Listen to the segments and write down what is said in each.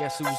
Guess who's...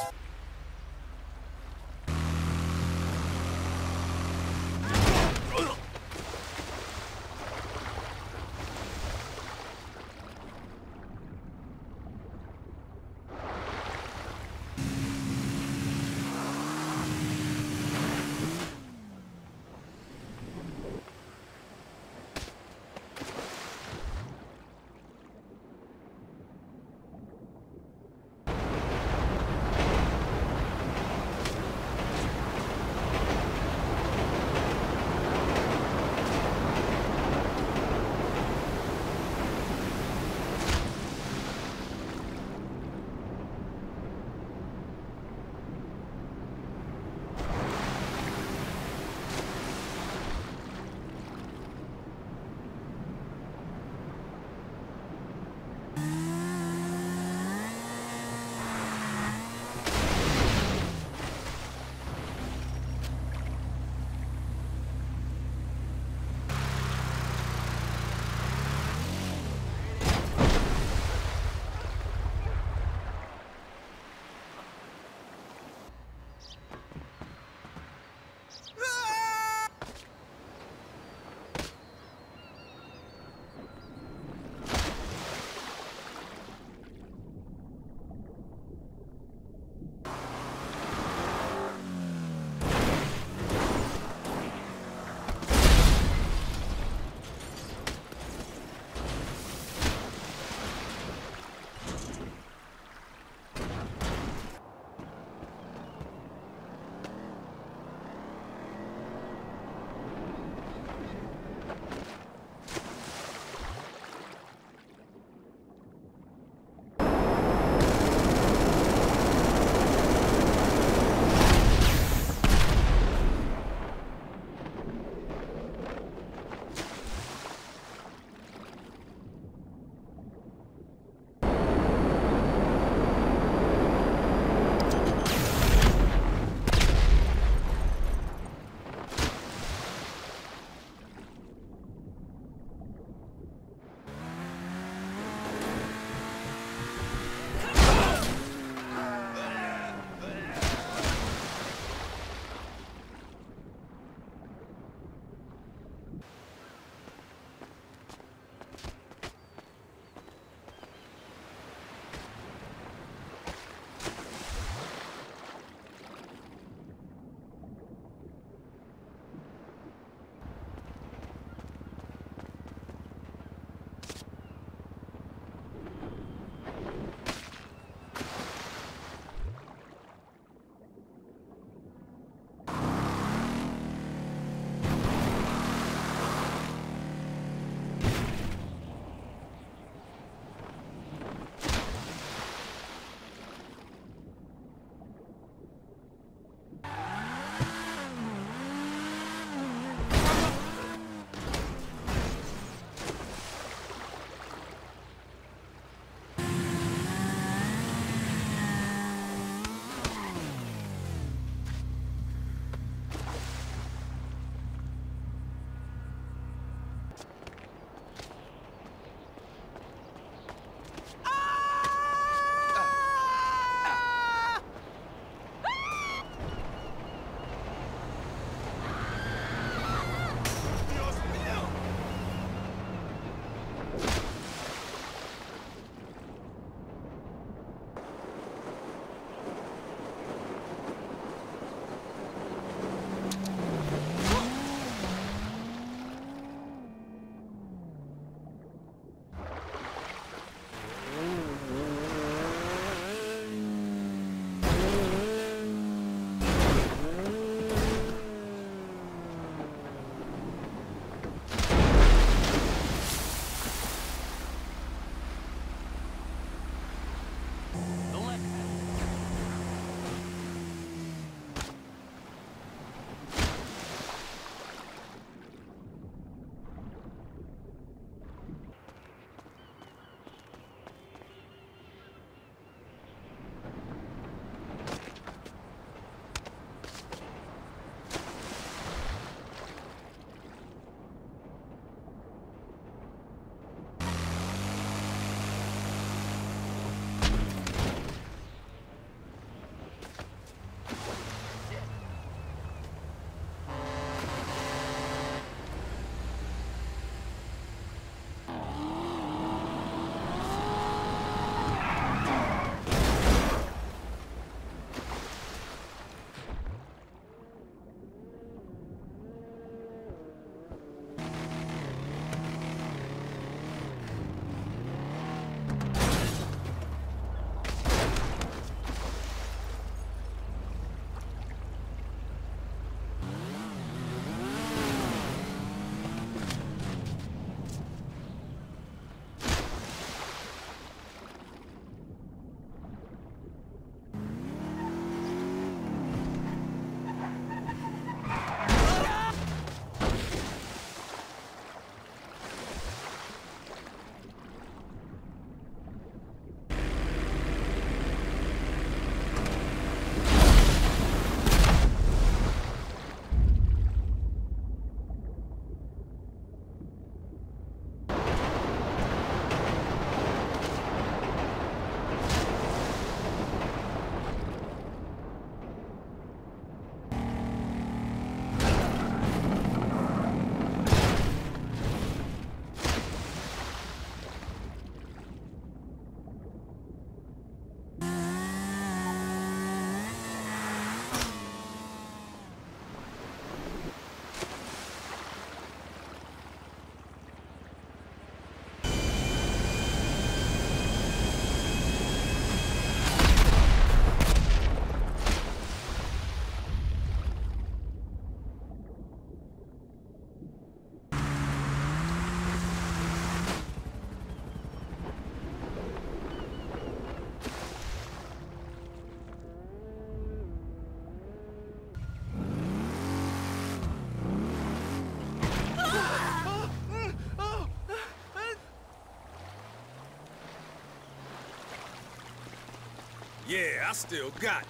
Yeah, I still got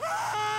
it.